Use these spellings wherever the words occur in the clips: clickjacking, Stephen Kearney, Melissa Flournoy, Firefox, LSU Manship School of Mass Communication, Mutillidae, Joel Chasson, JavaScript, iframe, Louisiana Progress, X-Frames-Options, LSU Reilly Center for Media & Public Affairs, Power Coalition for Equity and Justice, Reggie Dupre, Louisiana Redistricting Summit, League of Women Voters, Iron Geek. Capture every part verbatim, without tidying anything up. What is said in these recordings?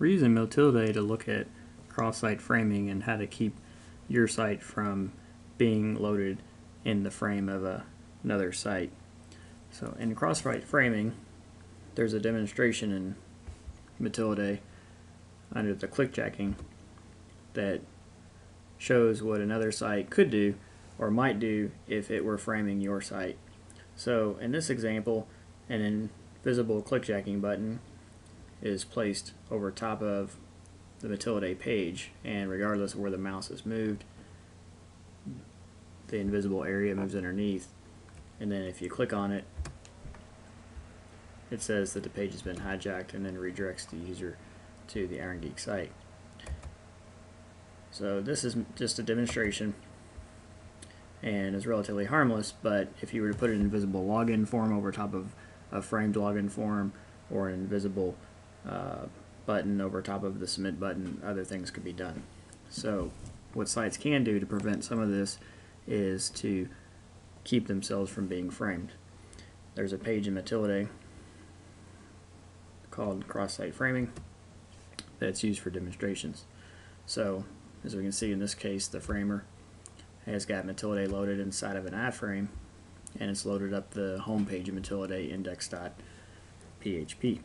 We're using Mutillidae to look at cross-site framing and how to keep your site from being loaded in the frame of a, another site. So in cross-site framing, there's a demonstration in Mutillidae under the clickjacking that shows what another site could do or might do if it were framing your site. So in this example, an invisible clickjacking button is placed over top of the Mutillidae page, and regardless of where the mouse is moved, the invisible area moves underneath, and then if you click on it, it says that the page has been hijacked and then redirects the user to the Iron Geek site. So this is just a demonstration and is relatively harmless, but if you were to put an invisible login form over top of a framed login form or an invisible uh, button over top of the submit button, other things could be done. So what sites can do to prevent some of this is to keep themselves from being framed. There's a page in Mutillidae called cross-site framing that's used for demonstrations. So as we can see in this case, the framer has got Mutillidae loaded inside of an iframe, and it's loaded up the home page of Mutillidae index dot P H P.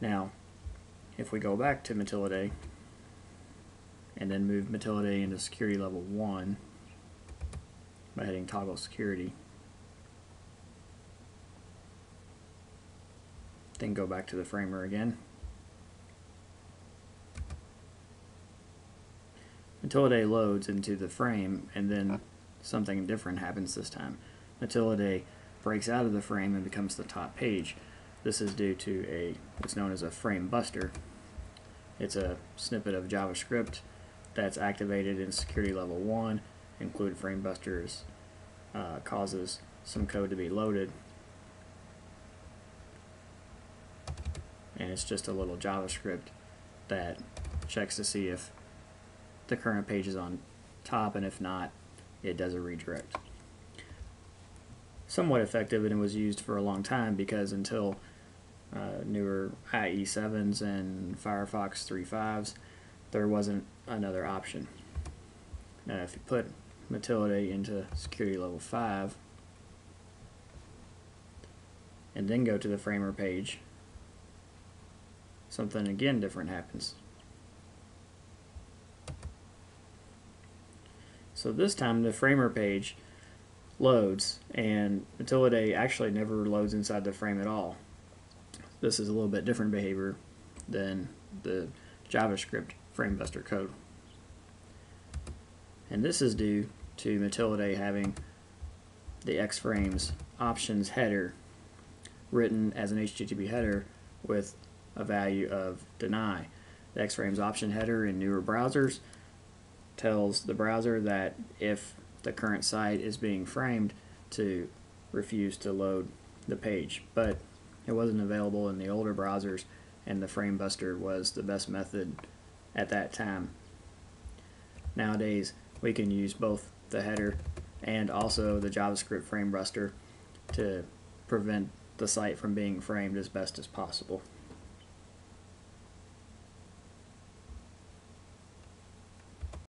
Now if we go back to Mutillidae and then move Mutillidae into security level one by hitting toggle security, then go back to the framer again, Mutillidae loads into the frame, and then something different happens this time. Mutillidae breaks out of the frame and becomes the top page. This is due to a what's known as a frame buster. It's a snippet of JavaScript that's activated in security level one. Include frame busters uh, causes some code to be loaded, and it's just a little JavaScript that checks to see if the current page is on top, and if not, it does a redirect. Somewhat effective, and it was used for a long time because until uh, newer I E sevens and Firefox three point fives, there wasn't another option. Now if you put Mutillidae into security level five and then go to the framer page, something again different happens. So this time the framer page loads, and Mutillidae actually never loads inside the frame at all. This is a little bit different behavior than the JavaScript framebuster code. And this is due to Mutillidae having the X-Frames-Options header written as an H T T P header with a value of deny. The X-Frames-Option header in newer browsers tells the browser that if the current site is being framed, to refuse to load the page, but it wasn't available in the older browsers, and the frame buster was the best method at that time. Nowadays we can use both the header and also the JavaScript frame buster to prevent the site from being framed as best as possible.